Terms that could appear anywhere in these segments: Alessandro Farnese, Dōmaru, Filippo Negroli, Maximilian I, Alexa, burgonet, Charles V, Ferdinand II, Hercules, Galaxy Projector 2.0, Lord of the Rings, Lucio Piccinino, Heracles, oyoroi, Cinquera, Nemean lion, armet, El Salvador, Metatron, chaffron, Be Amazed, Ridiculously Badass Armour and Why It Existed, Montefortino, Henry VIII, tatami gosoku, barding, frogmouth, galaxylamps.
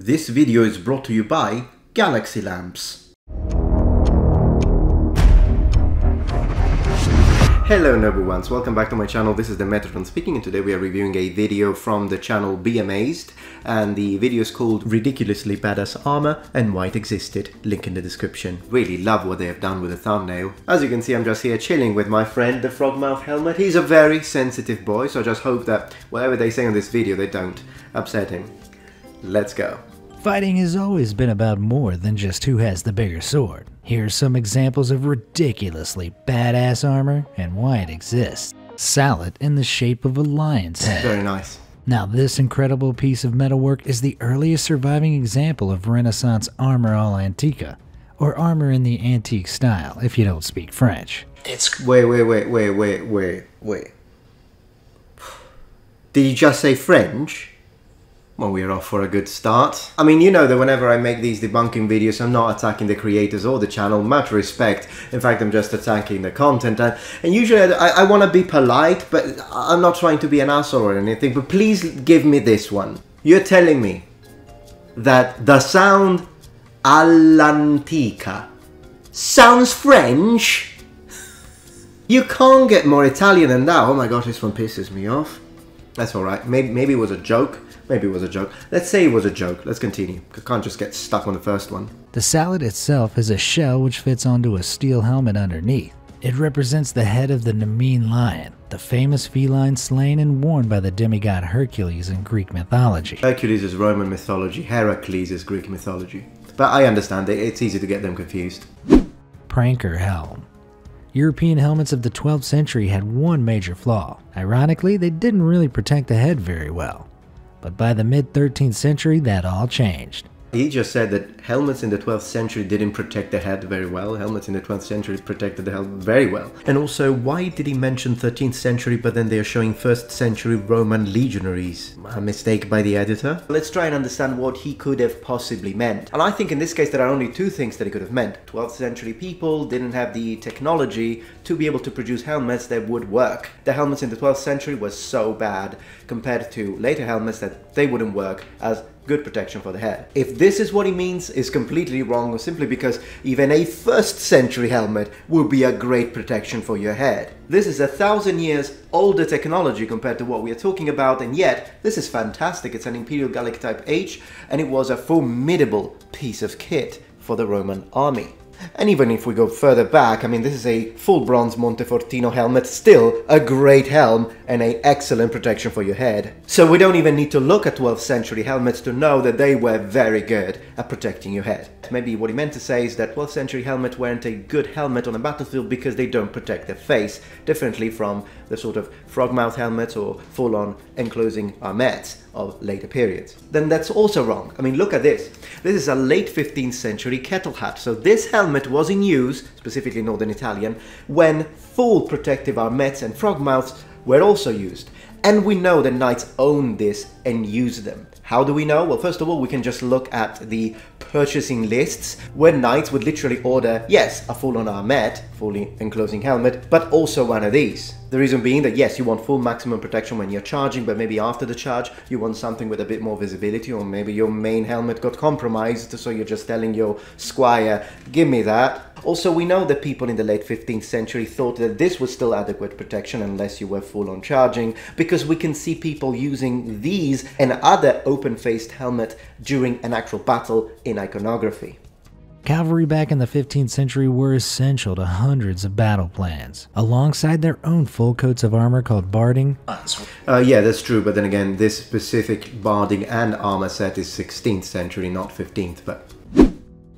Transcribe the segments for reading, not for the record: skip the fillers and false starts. This video is brought to you by Galaxy Lamps. Hello and everyone, welcome back to my channel. This is the Metatron speaking, and today we are reviewing a video from the channel Be Amazed, and the video is called Ridiculously Badass Armour and Why It Existed, link in the description. Really love what they have done with the thumbnail. As you can see, I'm just here chilling with my friend, the Frogmouth helmet. He's a very sensitive boy, so I just hope that whatever they say on this video, they don't upset him. Let's go. Fighting has always been about more than just who has the bigger sword. Here are some examples of ridiculously badass armor and why it exists. Salad in the shape of a lion's head. Very nice. Now this incredible piece of metalwork is the earliest surviving example of Renaissance armor all antica, or armor in the antique style if you don't speak French. It's... Wait. Did you just say French? Well, we are off for a good start. I mean, you know that whenever I make these debunking videos, I'm not attacking the creators or the channel, much respect. In fact, I'm just attacking the content. And usually I want to be polite, but I'm not trying to be an asshole or anything, but please give me this one. You're telling me that the sound all'antica sounds French? You can't get more Italian than that. Oh my gosh, this one pisses me off. That's alright, maybe it was a joke. Maybe it was a joke. Let's say it was a joke. Let's continue. I can't just get stuck on the first one. The salad itself is a shell which fits onto a steel helmet underneath. It represents the head of the Nemean lion, the famous feline slain and worn by the demigod Hercules in Greek mythology. Hercules is Roman mythology. Heracles is Greek mythology. But I understand it. It's easy to get them confused. Pranker helm. European helmets of the 12th century had one major flaw. Ironically, they didn't really protect the head very well. But by the mid-13th century, that all changed. He just said that helmets in the 12th century didn't protect the head very well. Helmets in the 12th century protected the head very well. And also, why did he mention 13th century, but then they are showing 1st century Roman legionaries? A mistake by the editor? Let's try and understand what he could have possibly meant. And I think in this case, there are only two things that he could have meant. 12th century people didn't have the technology to be able to produce helmets that would work. The helmets in the 12th century were so bad compared to later helmets that they wouldn't work as good protection for the head. If this is what he means, is completely wrong, simply because even a 1st century helmet will be a great protection for your head. This is 1,000 years older technology compared to what we are talking about, and yet this is fantastic. It's an Imperial Gallic type H, and it was a formidable piece of kit for the Roman army. And even if we go further back, I mean, this is a full bronze Montefortino helmet, still a great helm and an excellent protection for your head. So we don't even need to look at 12th century helmets to know that they were very good at protecting your head. Maybe what he meant to say is that 12th century helmets weren't a good helmet on a battlefield because they don't protect their face, differently from the sort of frogmouth helmets or full-on enclosing armets of later periods. Then that's also wrong. I mean, look at this. This is a late 15th century kettle hat. So this helmet was in use, specifically Northern Italian, when full protective armets and frogmouths were also used. And we know that knights owned this and used them. How do we know? Well, first of all, we can just look at the purchasing lists where knights would literally order, yes, a full-on armet, fully enclosing helmet, but also one of these. The reason being that, yes, you want full maximum protection when you're charging, but maybe after the charge, you want something with a bit more visibility, or maybe your main helmet got compromised, so you're just telling your squire, give me that. Also, we know that people in the late 15th century thought that this was still adequate protection unless you were full-on charging, because we can see people using these and other open-faced helmet during an actual battle in iconography. Cavalry back in the 15th century were essential to hundreds of battle plans, alongside their own full coats of armor called barding. Yeah, that's true, but then again, this specific barding and armor set is 16th century, not 15th, but...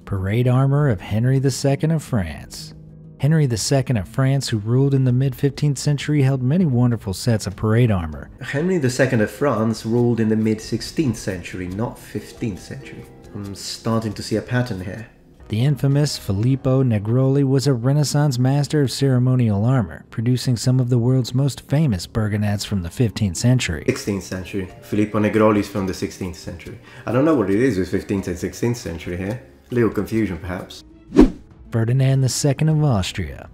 Parade armor of Henry VIII of France. Henry II of France, who ruled in the mid-15th century, held many wonderful sets of parade armor. Henry II of France ruled in the mid-16th century, not 15th century. I'm starting to see a pattern here. The infamous Filippo Negroli was a Renaissance master of ceremonial armor, producing some of the world's most famous burgonets from the 15th century. 16th century. Filippo Negroli is from the 16th century. I don't know what it is with 15th and 16th century here. Little confusion, perhaps. Ferdinand II of Austria.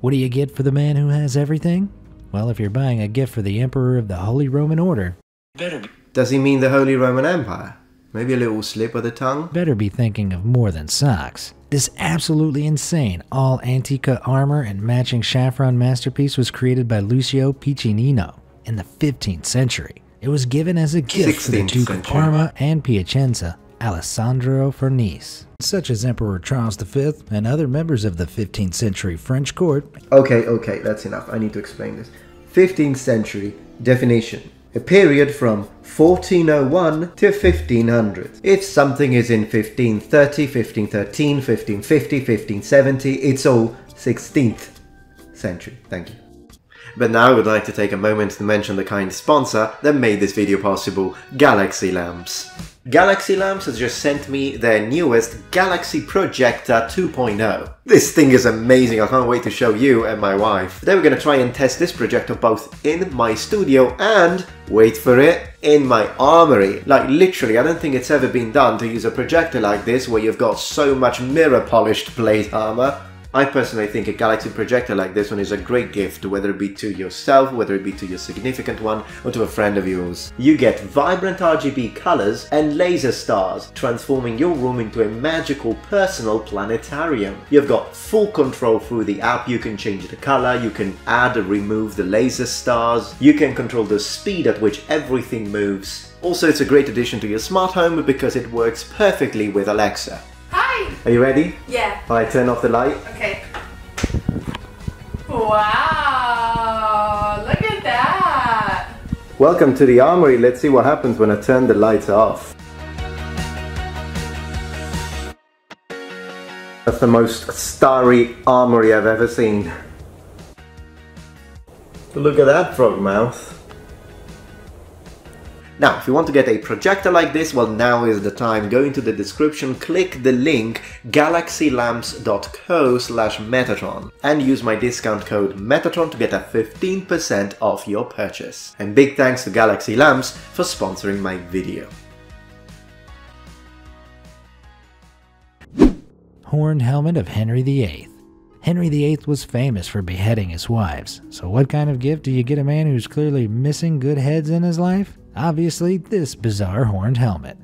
What do you get for the man who has everything? Well, if you're buying a gift for the Emperor of the Holy Roman Order... Better be. Does he mean the Holy Roman Empire? Maybe a little slip of the tongue? Better be thinking of more than socks. This absolutely insane all Antica armor and matching chaffron masterpiece was created by Lucio Piccinino in the 15th century. It was given as a gift to the Duke of Parma and Piacenza, Alessandro Farnese, such as Emperor Charles V and other members of the 15th century French court. Okay, that's enough. I need to explain this. 15th century definition. A period from 1401 to 1500. If something is in 1530, 1513, 1550, 1570, it's all 16th century. Thank you. But now I would like to take a moment to mention the kind sponsor that made this video possible, Galaxy Lamps. Galaxy Lamps has just sent me their newest Galaxy Projector 2.0. This thing is amazing, I can't wait to show you and my wife. Today we're going to try and test this projector both in my studio and, wait for it, in my armory. Like literally, I don't think it's ever been done to use a projector like this where you've got so much mirror polished plate armor. I personally think a Galaxy projector like this one is a great gift, whether it be to yourself, whether it be to your significant one, or to a friend of yours. You get vibrant RGB colors and laser stars, transforming your room into a magical personal planetarium. You've got full control through the app. You can change the color, you can add or remove the laser stars, you can control the speed at which everything moves. Also, it's a great addition to your smart home because it works perfectly with Alexa. Are you ready? Yeah. Alright, turn off the light. Okay. Wow! Look at that! Welcome to the armory. Let's see what happens when I turn the lights off. That's the most starry armory I've ever seen. Look at that, frogmouth. Now, if you want to get a projector like this, well, now is the time. Go into the description, click the link galaxylamps.co/Metatron and use my discount code Metatron to get a 15% off your purchase. And big thanks to Galaxy Lamps for sponsoring my video. Horned helmet of Henry VIII. Henry VIII was famous for beheading his wives, so what kind of gift do you get a man who's clearly missing good heads in his life? Obviously, this bizarre horned helmet.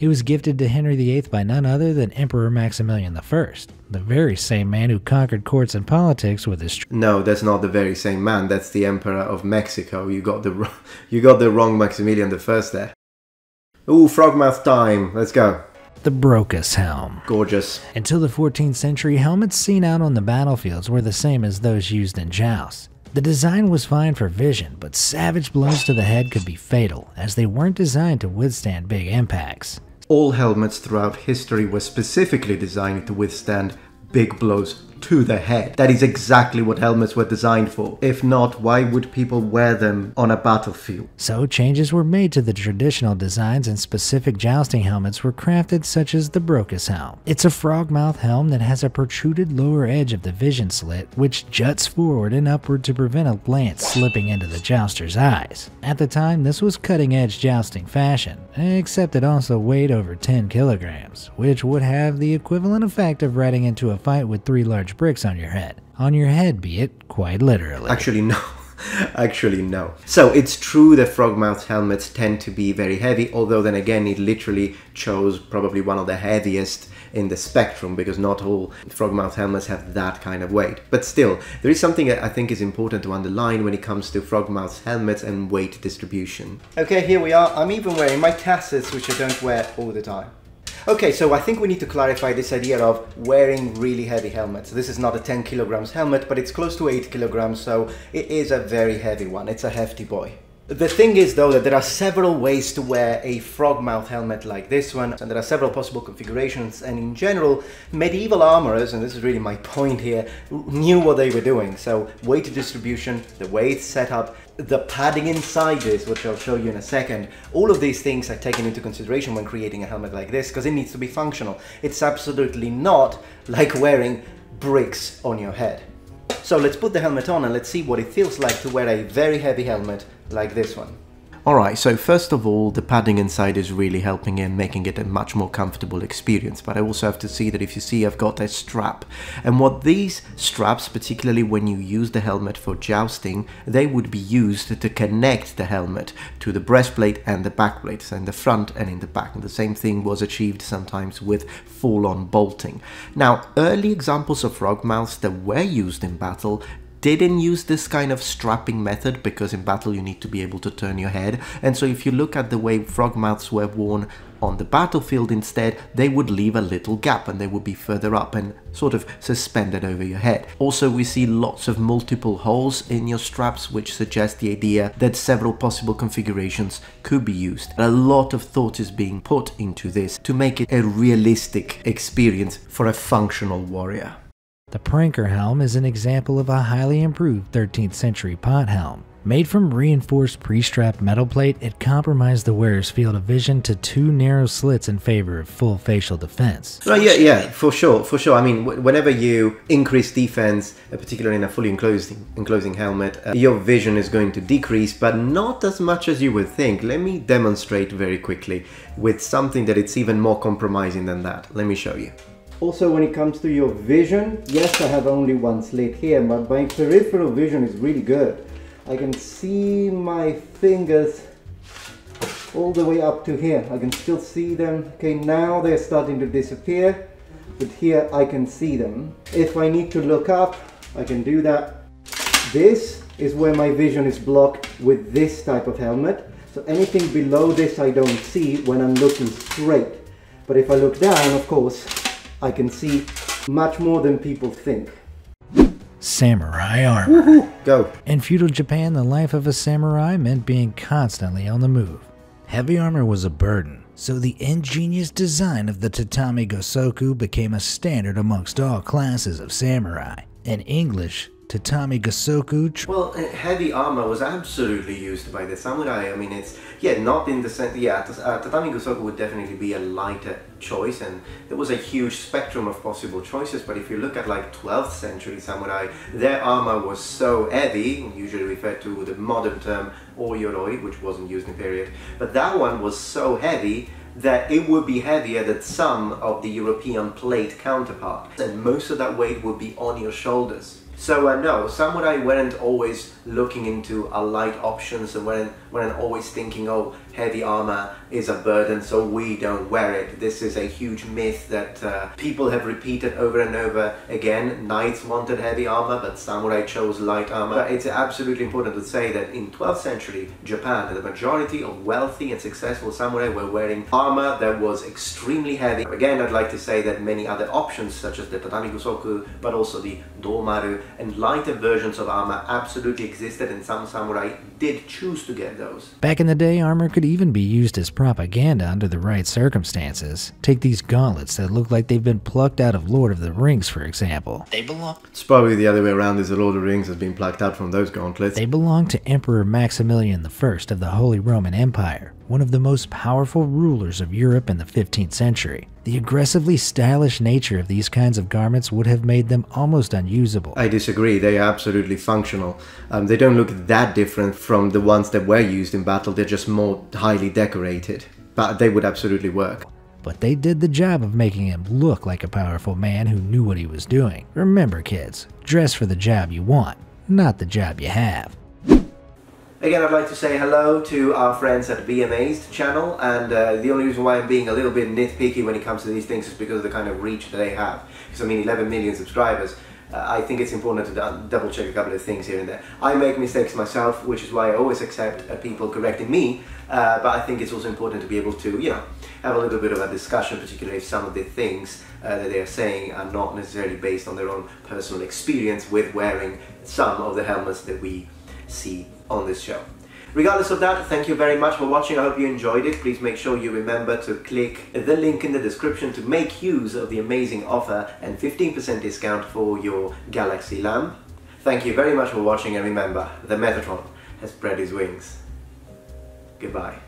It was gifted to Henry VIII by none other than Emperor Maximilian I, the very same man who conquered courts and politics with his... No, that's not the very same man, that's the Emperor of Mexico. You got the wrong Maximilian I there. Ooh, frogmouth time, let's go. The Brocas helm. Gorgeous. Until the 14th century, helmets seen out on the battlefields were the same as those used in jousts. The design was fine for vision, but savage blows to the head could be fatal, as they weren't designed to withstand big impacts. All helmets throughout history were specifically designed to withstand big blows to the head. That is exactly what helmets were designed for. If not, why would people wear them on a battlefield? So changes were made to the traditional designs and specific jousting helmets were crafted, such as the Brocas helm. It's a frogmouth helm that has a protruded lower edge of the vision slit, which juts forward and upward to prevent a glance slipping into the jouster's eyes. At the time, this was cutting-edge jousting fashion, except it also weighed over 10 kilograms, which would have the equivalent effect of riding into a fight with 3 large bricks on your head. On your head, be it, quite literally. Actually, no. Actually, no. So, it's true that frogmouth helmets tend to be very heavy, although then again, it literally chose probably one of the heaviest in the spectrum, because not all frogmouth helmets have that kind of weight. But still, there is something that I think is important to underline when it comes to frogmouth helmets and weight distribution. Okay, here we are. I'm even wearing my tassets, which I don't wear all the time. Okay, so I think we need to clarify this idea of wearing really heavy helmets. This is not a 10 kilograms helmet, but it's close to 8 kilograms, so it is a very heavy one. It's a hefty boy. The thing is, though, that there are several ways to wear a frogmouth helmet like this one, and there are several possible configurations, and in general, medieval armorers, and this is really my point here, knew what they were doing. So, weight distribution, the weight setup, the padding inside this, which I'll show you in a second, all of these things are taken into consideration when creating a helmet like this, because it needs to be functional. It's absolutely not like wearing bricks on your head. So let's put the helmet on and let's see what it feels like to wear a very heavy helmet like this one. Alright, so first of all, the padding inside is really helping and making it a much more comfortable experience, but I also have to see that if you see I've got a strap, and what these straps, particularly when you use the helmet for jousting, they would be used to connect the helmet to the breastplate and the backplate, so in the front and in the back, and the same thing was achieved sometimes with full-on bolting. Now, early examples of frogmouths that were used in battle didn't use this kind of strapping method, because in battle you need to be able to turn your head, and so if you look at the way frogmouths were worn on the battlefield instead, they would leave a little gap and they would be further up and sort of suspended over your head. Also, we see lots of multiple holes in your straps, which suggests the idea that several possible configurations could be used. A lot of thought is being put into this to make it a realistic experience for a functional warrior. The pranker helm is an example of a highly improved 13th century pot helm. Made from reinforced pre-strapped metal plate, it compromised the wearer's field of vision to two narrow slits in favor of full facial defense. Well, yeah, for sure. I mean, whenever you increase defense, particularly in a fully enclosing helmet, your vision is going to decrease, but not as much as you would think. Let me demonstrate very quickly with something that it's even more compromising than that. Let me show you. Also, when it comes to your vision, yes, I have only one slit here, but my peripheral vision is really good. I can see my fingers all the way up to here. I can still see them. Okay, now they're starting to disappear, but here I can see them. If I need to look up, I can do that. This is where my vision is blocked with this type of helmet. So anything below this I don't see when I'm looking straight. But if I look down, of course, I can see much more than people think. Samurai armor. Woohoo, go. In feudal Japan, the life of a samurai meant being constantly on the move. Heavy armor was a burden, so the ingenious design of the tatami gosoku became a standard amongst all classes of samurai. In English, tatami gosoku. Well, heavy armor was absolutely used by the samurai. I mean, it's, yeah, not in the sense, yeah, tatami gosoku would definitely be a lighter choice, and there was a huge spectrum of possible choices, but if you look at like 12th century samurai, their armor was so heavy, usually referred to with the modern term oyoroi, which wasn't used in the period, but that one was so heavy that it would be heavier than some of the European plate counterparts, and most of that weight would be on your shoulders. So no, samurai weren't always looking into a light options and weren't always thinking, oh, heavy armor is a burden, so we don't wear it. This is a huge myth that people have repeated over and over again. Knights wanted heavy armor, but samurai chose light armor. But it's absolutely important to say that in 12th century Japan, the majority of wealthy and successful samurai were wearing armor that was extremely heavy. Again, I'd like to say that many other options, such as the tatami gosoku, but also the Dōmaru, and lighter versions of armor absolutely existed, and some samurai did choose to get those. Back in the day, armor could even be used as propaganda under the right circumstances. Take these gauntlets that look like they've been plucked out of Lord of the Rings, for example. They belong. It's probably the other way around, is the Lord of the Rings has been plucked out from those gauntlets. They belong to Emperor Maximilian I of the Holy Roman Empire, one of the most powerful rulers of Europe in the 15th century. The aggressively stylish nature of these kinds of garments would have made them almost unusable. I disagree, they are absolutely functional. They don't look that different from the ones that were used in battle, they're just more highly decorated. But they would absolutely work. But they did the job of making him look like a powerful man who knew what he was doing. Remember kids, dress for the job you want, not the job you have. Again, I'd like to say hello to our friends at Be Amazed channel, and the only reason why I'm being a little bit nitpicky when it comes to these things is because of the kind of reach that they have. Because I mean, 11 million subscribers, I think it's important to double check a couple of things here and there. I make mistakes myself, which is why I always accept people correcting me, but I think it's also important to be able to, you know, have a little bit of a discussion, particularly if some of the things that they are saying are not necessarily based on their own personal experience with wearing some of the helmets that we see on this show. Regardless of that, thank you very much for watching. I hope you enjoyed it. Please make sure you remember to click the link in the description to make use of the amazing offer and 15% discount for your Galaxy lamp. Thank you very much for watching, and remember, the Metatron has spread his wings. Goodbye.